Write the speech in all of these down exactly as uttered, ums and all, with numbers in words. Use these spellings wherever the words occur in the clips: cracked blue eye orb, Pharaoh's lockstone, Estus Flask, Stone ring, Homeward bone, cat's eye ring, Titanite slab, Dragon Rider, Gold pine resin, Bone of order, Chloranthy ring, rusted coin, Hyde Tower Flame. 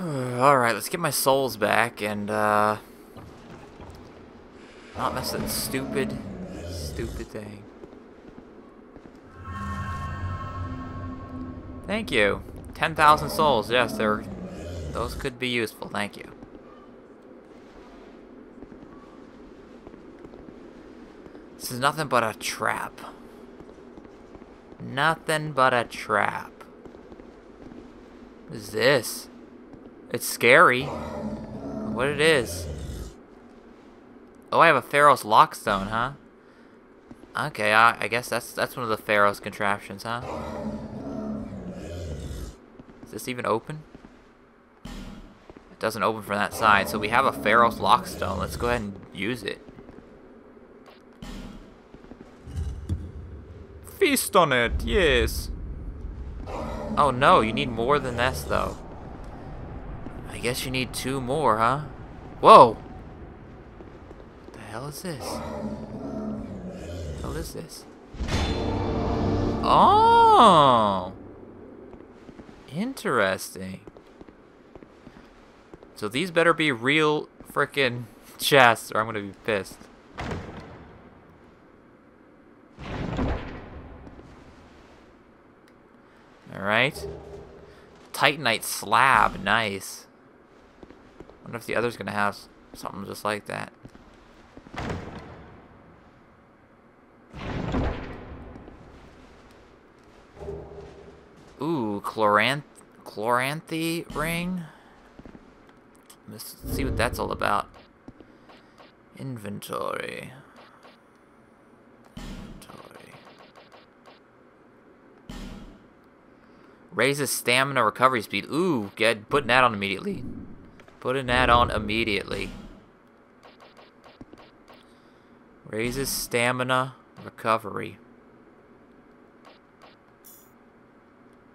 Alright, let's get my souls back and uh, not mess with that stupid, stupid thing. Thank you. ten thousand souls, yes, they're, those could be useful, thank you. This is nothing but a trap. Nothing but a trap. What is this? It's scary. What it is. Oh, I have a Pharaoh's lockstone, huh? Okay, I, I guess that's that's one of the Pharaoh's contraptions, huh? Is this even open? It doesn't open from that side, so we have a Pharaoh's lockstone. Let's go ahead and use it. Feast on it, yes. Oh no, you need more than this though. I guess you need two more, huh? Whoa! What the hell is this? What is this? Oh! Interesting. So these better be real frickin' chests or I'm gonna be pissed. Alright. Titanite slab, nice. I wonder if the other's gonna have something just like that. Ooh, Chloranth Chloranthy ring. Let's see what that's all about. Inventory. Inventory. Raises stamina recovery speed. Ooh, get putting that on immediately. Putting that on immediately. Raises stamina recovery.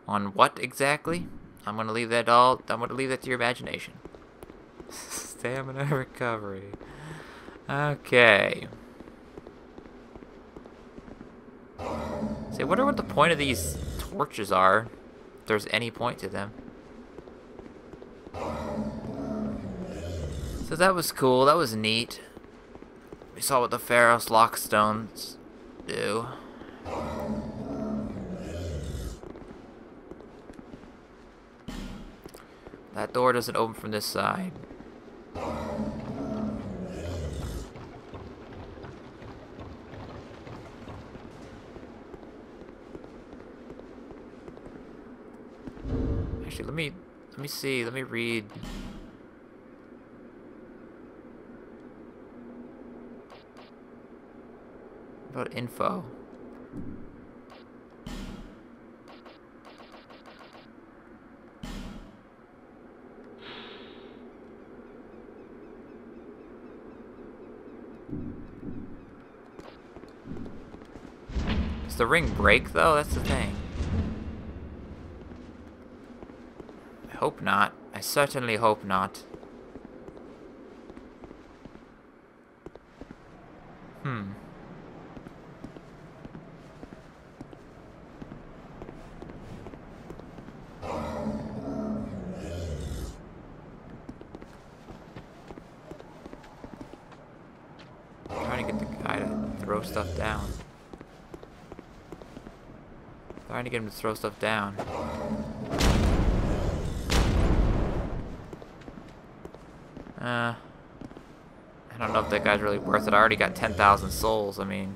On what exactly? I'm gonna leave that all. I'm gonna leave that to your imagination. Stamina recovery. Okay. So I wonder what the point of these torches are. If there's any point to them. So that was cool. That was neat. We saw what the Pharaoh's lockstones do. That door doesn't open from this side. Actually, let me let me see. Let me read. About info. Does the ring break though? That's the thing. I hope not. I certainly hope not. Hmm. I'm trying to get the guy to throw stuff down. Trying to get him to throw stuff down. Uh, I don't know if that guy's really worth it. I already got ten thousand souls. I mean,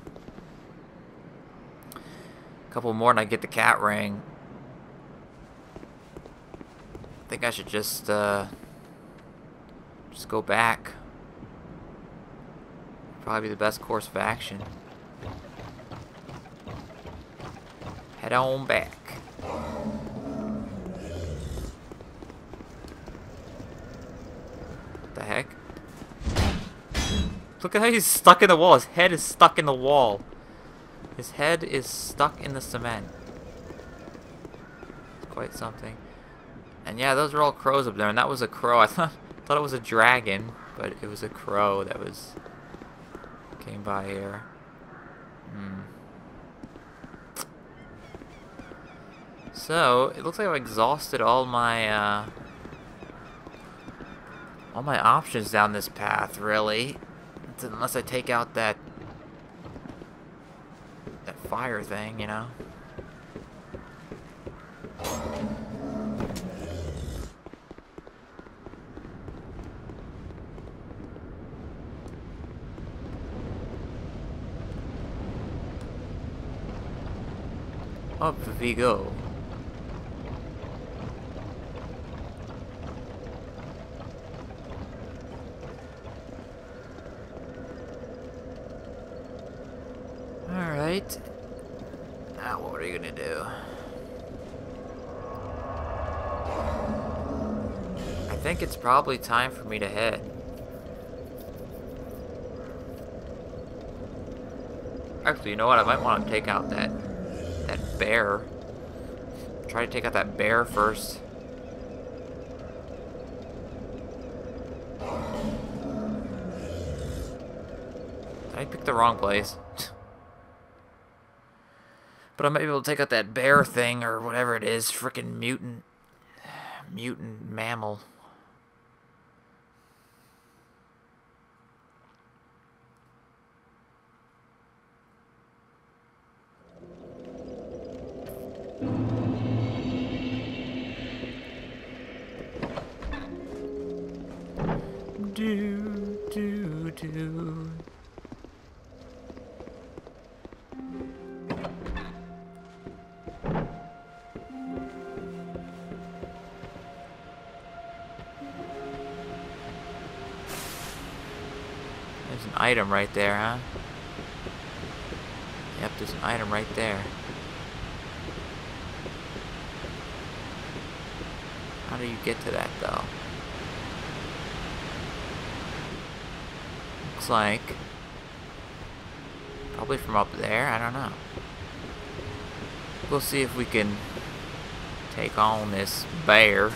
a couple more and I get the cat ring. I think I should just uh, just go back. Probably the best course of action. Head on back. What the heck? Look at how he's stuck in the wall. His head is stuck in the wall. His head is stuck in the cement. It's quite something. And yeah, those are all crows up there, and that was a crow. I thought thought it was a dragon, but it was a crow that was came by here. Hmm. So, it looks like I've exhausted all my, uh, all my options down this path, really. It's unless I take out that that fire thing, you know. Up we go. Alright. Now what are you gonna do? I think it's probably time for me to head. Actually, you know what? I might want to take out that that bear. Try to take out that bear first. Did I pick the wrong place? But I might be able to take out that bear thing or whatever it is. Frickin' mutant. Mutant mammal. Do, do, do. There's an item right there, huh? Yep, there's an item right there. How do you get to that, though? Looks like probably from up there, I don't know. We'll see if we can take on this bear.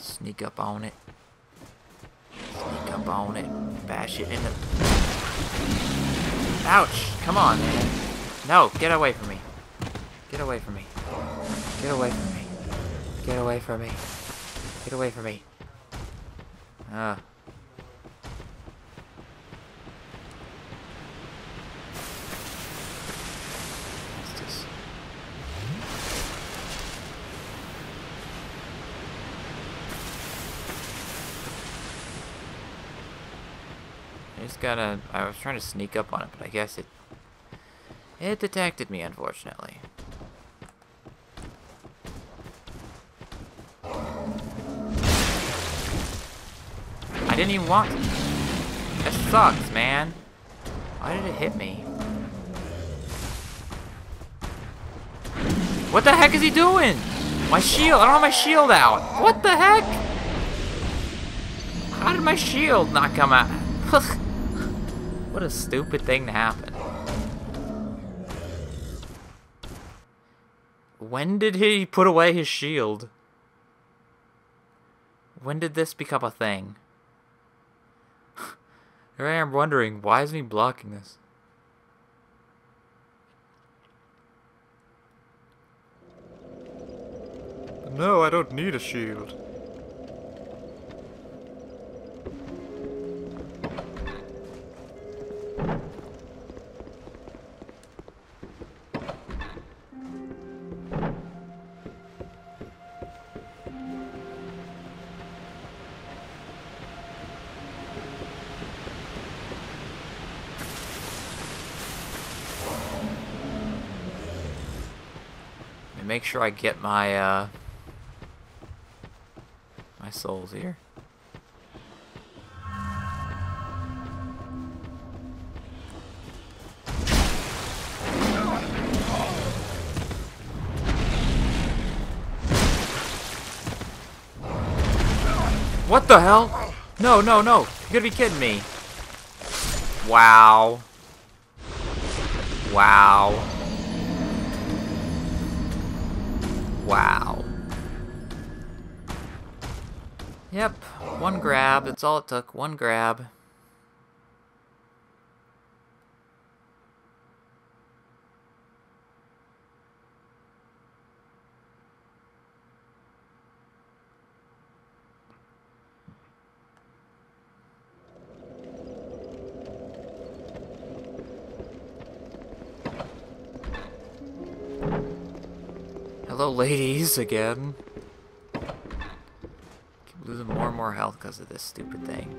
Sneak up on it. Sneak up on it. Bash it in the... Ouch! Come on, man. No, get away from me. Get away from me. Get away from me. Get away from me. Get away from me. Ah. Gotta, I was trying to sneak up on it, but I guess it it detected me, unfortunately. I didn't even want to. That sucks, man. Why did it hit me? What the heck is he doing? My shield, I don't have my shield out. What the heck? How did my shield not come out? What a stupid thing to happen. When did he put away his shield? When did this become a thing? Here I am wondering, why isn't he blocking this? No, I don't need a shield. Make sure I get my uh, my souls here. What the hell? No, no, no! You gotta be kidding me! Wow! Wow. Wow. Yep, one grab, that's all it took, one grab. Hello ladies again. I keep losing more and more health because of this stupid thing.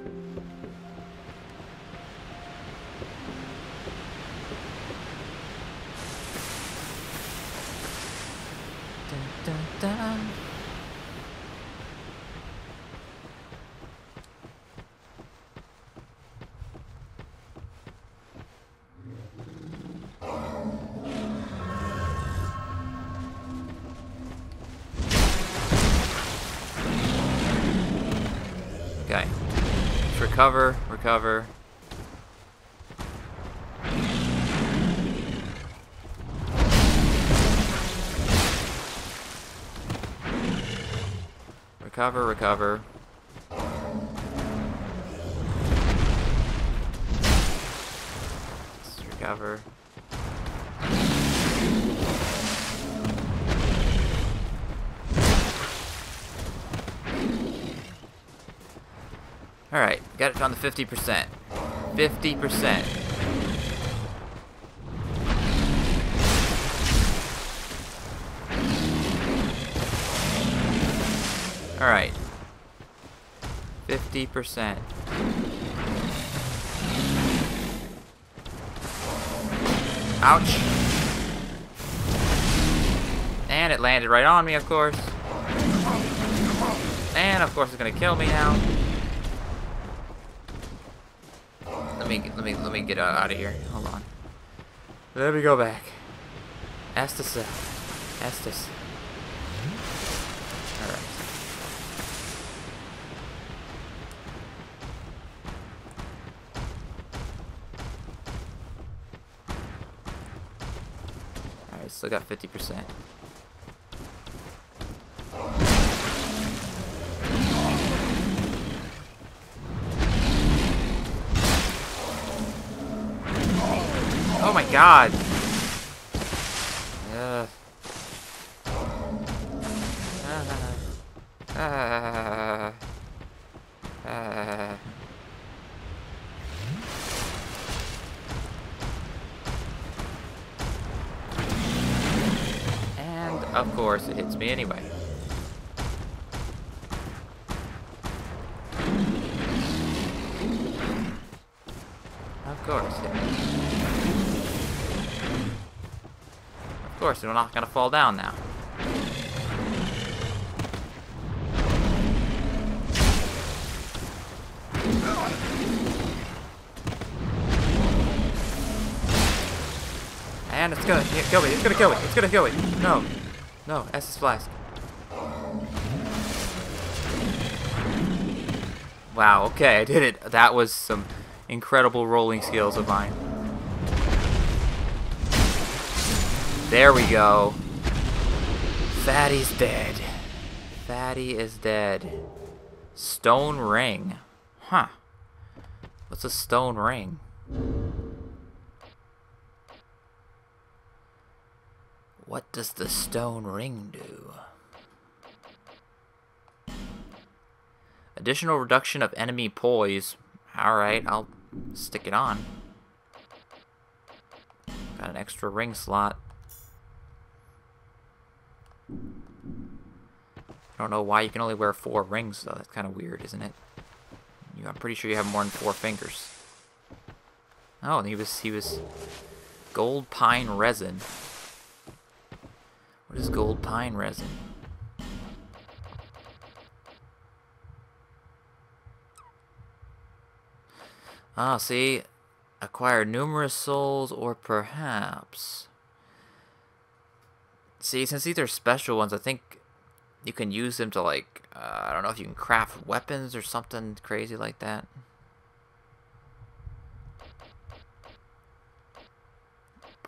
Dun, dun, dun. Recover, recover. Recover, recover. Just recover. All right, got it on the fifty percent. Fifty percent. All right, fifty percent. Ouch! And it landed right on me, of course. And of course, it's gonna kill me now. Let me, let me let me get out of here. Hold on. Let me go back. Estus, uh, Estus. All right. All right. Still got fifty percent. Oh my god! Uh. Uh. Uh. Uh. And of course it hits me anyway. Of course it hits me. Of course, we're not gonna fall down now. And it's gonna kill me, it's gonna kill me, it's gonna kill me. No, no, Estus Flask. Wow, okay, I did it. That was some incredible rolling skills of mine. There we go. Fatty's dead. Fatty is dead. Stone ring. Huh. What's a stone ring? What does the stone ring do? Additional reduction of enemy poise. Alright, I'll stick it on. Got an extra ring slot. I don't know why you can only wear four rings though. That's kind of weird, isn't it? You, I'm pretty sure you have more than four fingers. Oh, and he was he was gold pine resin. What is gold pine resin? Ah, see, acquire numerous souls, or perhaps. See, since these are special ones, I think you can use them to, like, uh, I don't know if you can craft weapons or something crazy like that.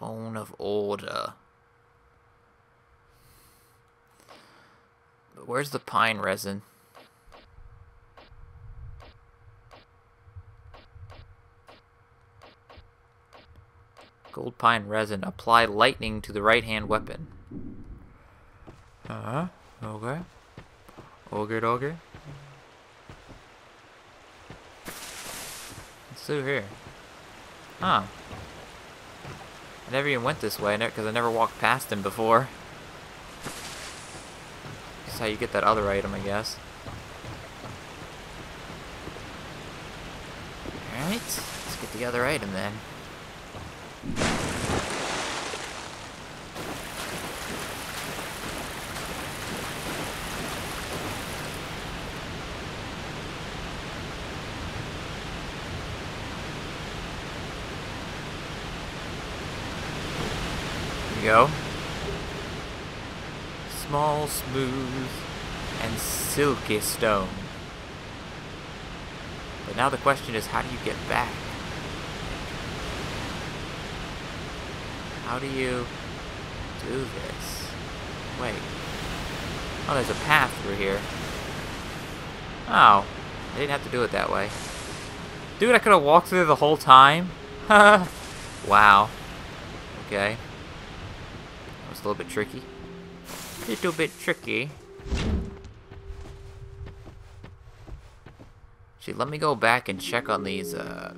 Bone of order. But where's the pine resin? Gold pine resin. Apply lightning to the right hand weapon. Uh-huh. Okay. Ogre, ogre. It's through here. Huh. I never even went this way, because I never walked past him before. That's how you get that other item, I guess. Alright, let's get the other item then. Go. Small, smooth, and silky stone. But now the question is, how do you get back? How do you do this? Wait. Oh, there's a path through here. Oh. I didn't have to do it that way. Dude, I could have walked through the whole time? Haha. Wow. Okay. It's a little bit tricky. A little bit tricky. Gee, let me go back and check on these uh,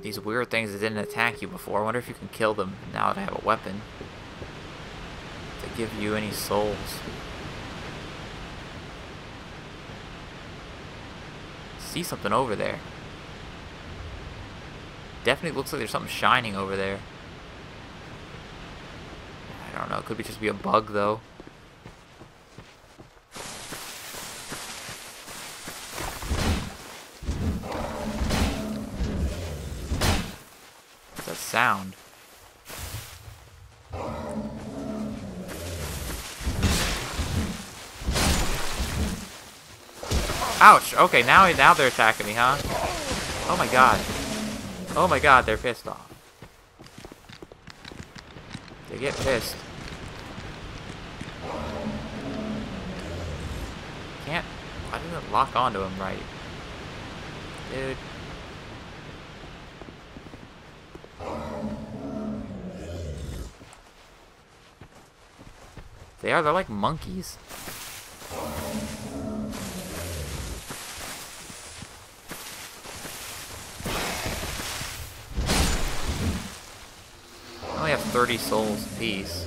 these weird things that didn't attack you before. I wonder if you can kill them now that I have a weapon. To give you any souls. See something over there. Definitely looks like there's something shining over there. I don't know, it could be just be a bug though. What's that sound? Ouch! Okay, now now they're attacking me, huh? Oh my god. Oh my god, they're pissed off. They get pissed. Can't. Why didn't it lock onto him right? Dude. They are, they're like monkeys. I only have thirty souls apiece.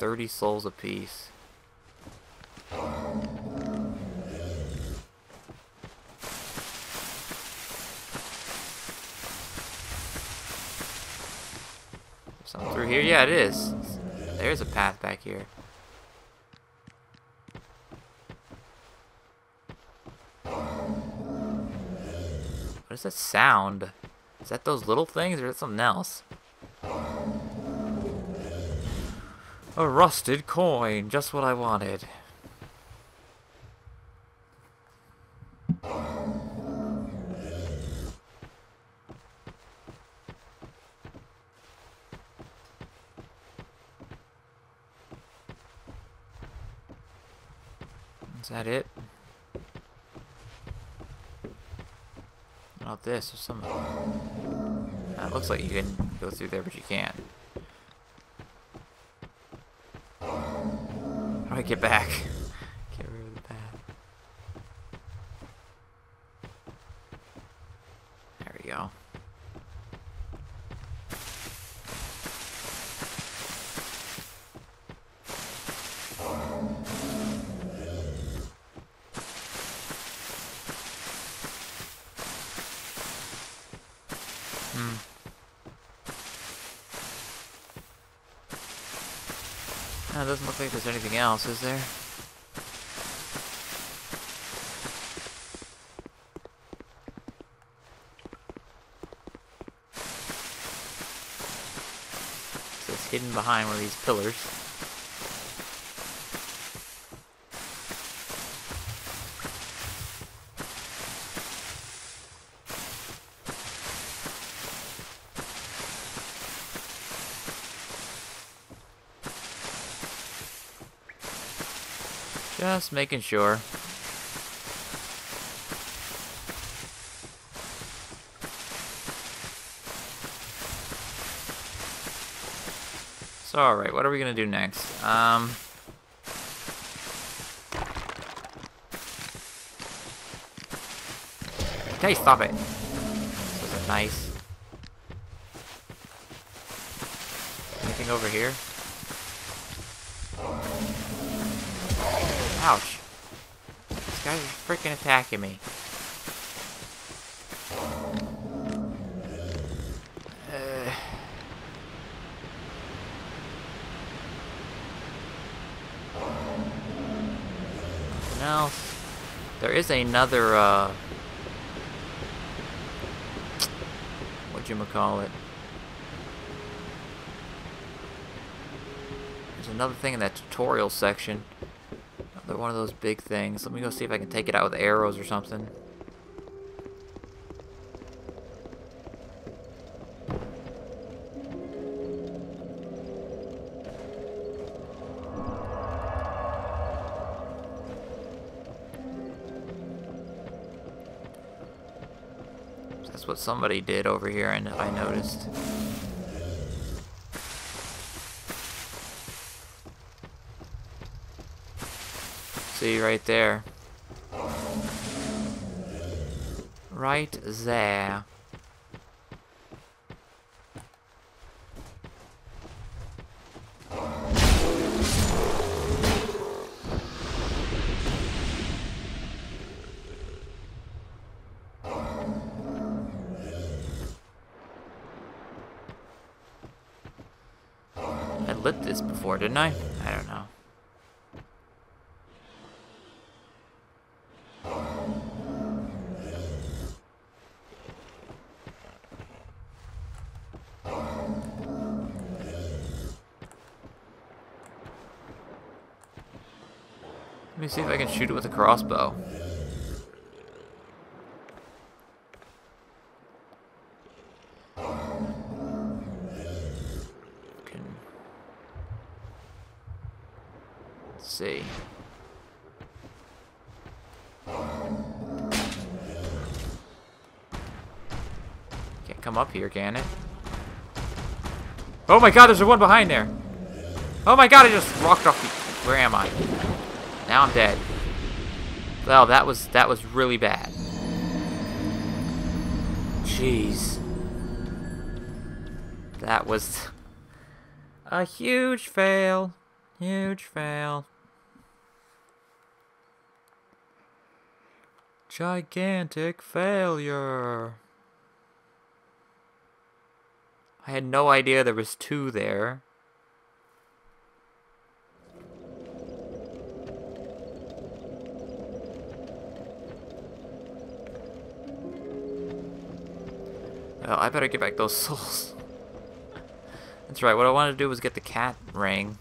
thirty souls apiece. Something through here? Yeah, it is. There's a path back here. What is that sound? Is that those little things or is it something else? A rusted coin, just what I wanted. Is that it? What about this? There's some. That looks like you can go through there, but you can't. Get back. Get rid of the path. There we go. Hmm. It doesn't look like there's anything else, is there? So it's hidden behind one of these pillars. Just making sure. So, alright, what are we gonna do next? Um... Hey, stop it! This isn't nice. Anything over here? Ouch! This guy's freaking attacking me. Uh. Nothing else. There is another, uh... call it. There's another thing in that tutorial section. Another one of those big things. Let me go see if I can take it out with arrows or something. What somebody did over here, and I noticed. See right there. Right there. Before, didn't I? I don't know. Let me see if I can shoot it with a crossbow. See. Can't come up here, can it? Oh my god, there's a one behind there! Oh my god, I just walked off the... Where am I? Now I'm dead. Well, that was that was really bad. Jeez. That was a huge fail. Huge fail. Gigantic failure. I had no idea there was two there. Well, I better get back those souls. That's right, what I wanted to do was get the cat ring.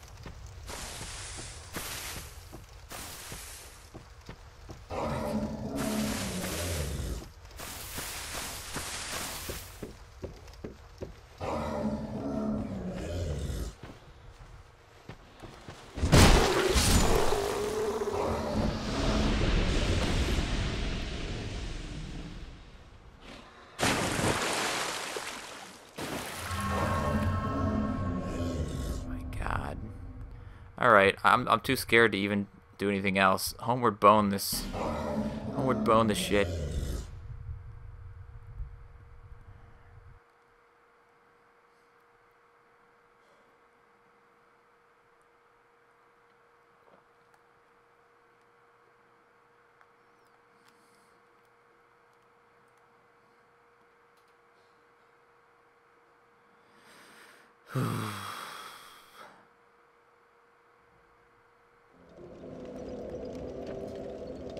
Alright, I'm, I'm too scared to even do anything else. Homeward bone this. Homeward bone this shit.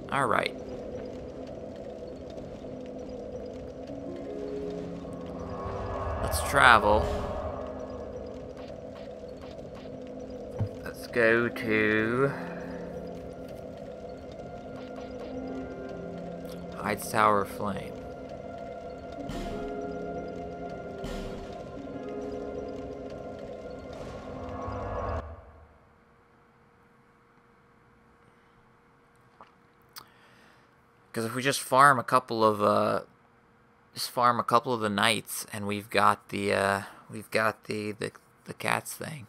All right. Let's travel. Let's go to Hyde Tower Flame. Because if we just farm a couple of uh, just farm a couple of the knights, and we've got the uh, we've got the the the cat's thing.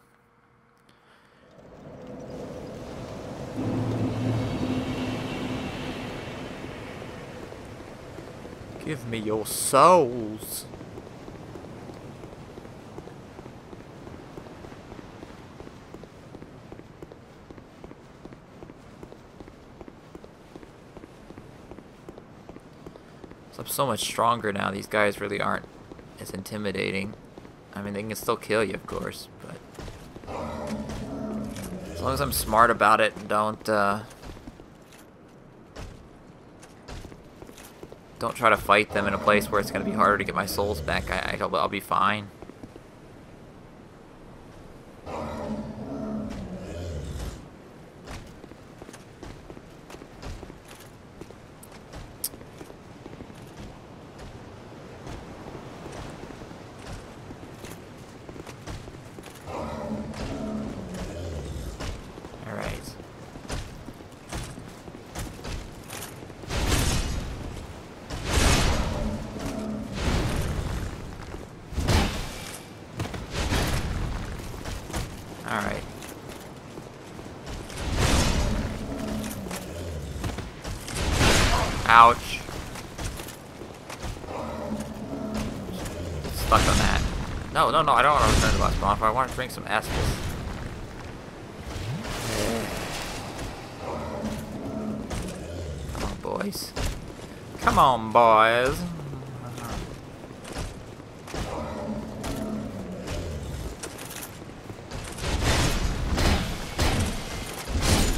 Give me your souls. So I'm so much stronger now. These guys really aren't as intimidating. I mean, they can still kill you, of course, but as long as I'm smart about it and don't uh, don't try to fight them in a place where it's going to be harder to get my souls back, I, I, I'll, I'll be fine. Ouch. Stuck on that. No, no, no, I don't want to return to the last bonfire. I want to drink some Estus. Come on, boys. Come on, boys.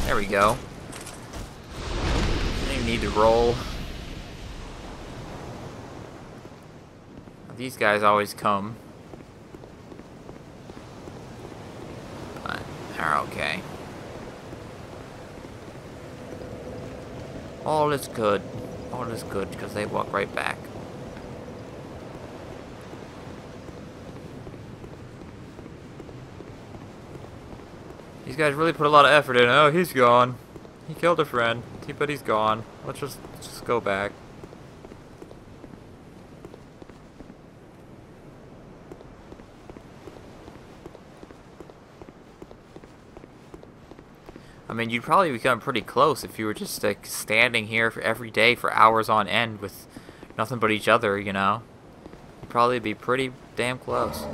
There we go. Need to roll. These guys always come. But they're okay. All is good. All is good because they walk right back. These guys really put a lot of effort in. Oh, he's gone. He killed a friend, but he's gone. Let's just let's just go back. I mean, you'd probably become pretty close if you were just like standing here for every day for hours on end with nothing but each other. You know, you'd probably be pretty damn close.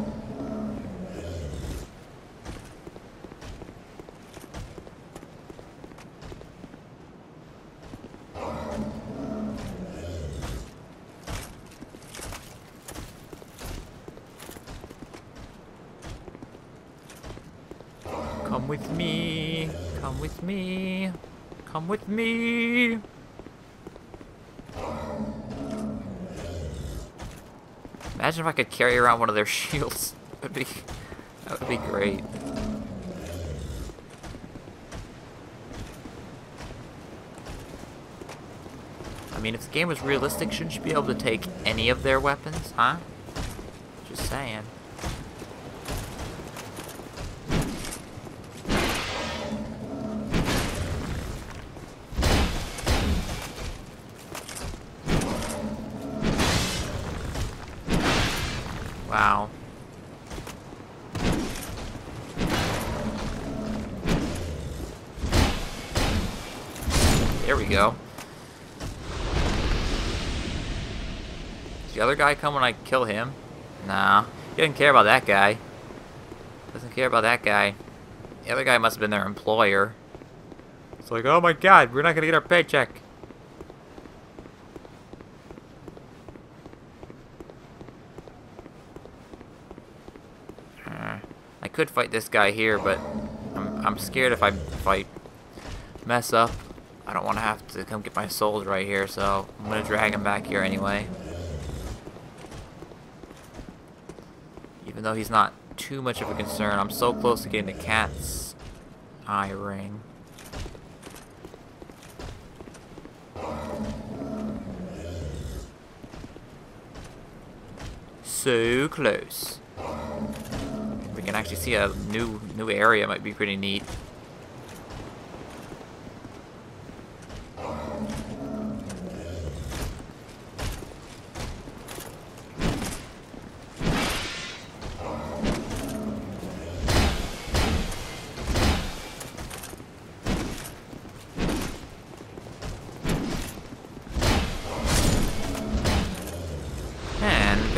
Come with me, come with me, come with me. Imagine if I could carry around one of their shields. That'd be, that would be great. I mean, if the game was realistic, shouldn't you be able to take any of their weapons, huh? Just saying. Wow. There we go. Does the other guy come when I kill him? Nah. He doesn't care about that guy. Doesn't care about that guy. The other guy must have been their employer. It's like, oh my god, we're not gonna get our paycheck. Could fight this guy here, but I'm, I'm scared if I if I mess up, I don't want to have to come get my souls right here, so I'm gonna drag him back here anyway. Even though he's not too much of a concern, I'm so close to getting the cat's eye ring. So close. Can actually see a new new area might be pretty neat.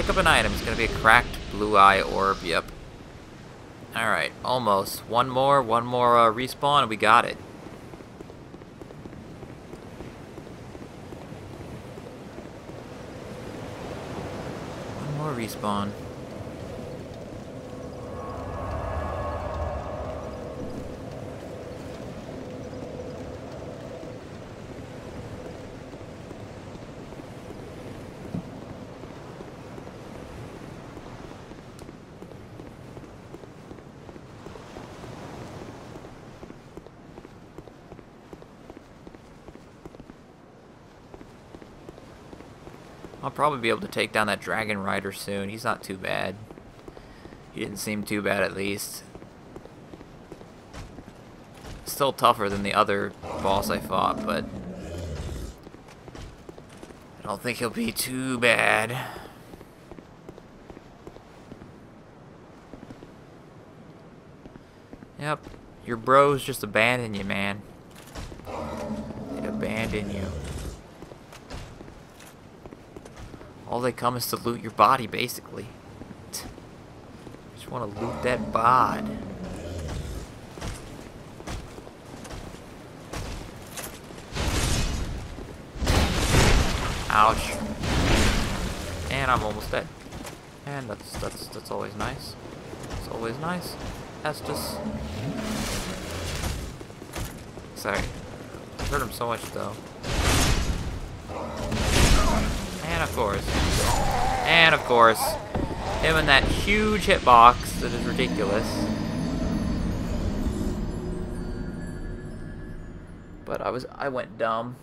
pick up an item. It's going to be a cracked blue eye orb. Yep. Alright, almost. One more, one more uh, respawn, and we got it. One more respawn. I'll probably be able to take down that Dragon Rider soon. He's not too bad. He didn't seem too bad, at least. Still tougher than the other boss I fought, but I don't think he'll be too bad. Yep. Your bros just abandon you, man. They abandon you. All they come is to loot your body, basically. Just want to loot that bod. Ouch. And I'm almost dead. And that's that's that's always nice. It's always nice. That's just. Sorry, I hurt him so much though. And of course, and of course, him and that huge hitbox that is ridiculous. But I was, I went dumb.